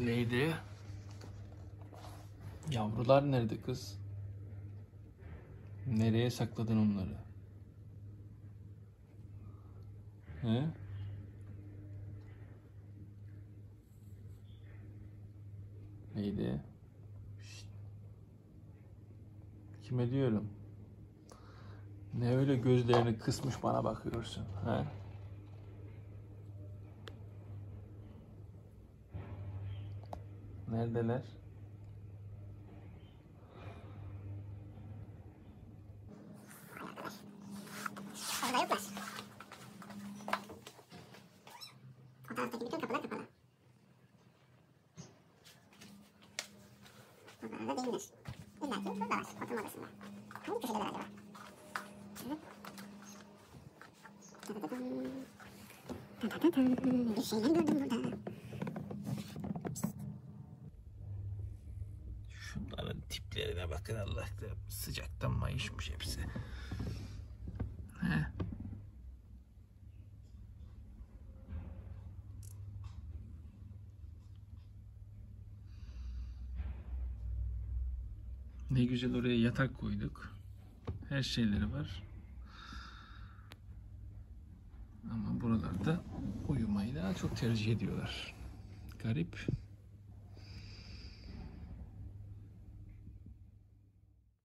Neydi? Yavrular nerede kız? Nereye sakladın onları? He? Neydi? Şşt. Kime diyorum? Ne öyle gözlerini kısmış bana bakıyorsun? He? Neredeler? Orada yoklar. Odazdaki bütün kapılar kapalı. Odalarda değiller. İlla ki şurada var, oturma odasında. Hangi köşede acaba? Bir şeyler gördüm burada. Şunların tiplerine bakın Allah'ım. Sıcaktan mayışmış hepsi. He. Ne güzel oraya yatak koyduk. Her şeyleri var. Ama buralarda uyumayı daha çok tercih ediyorlar. Garip.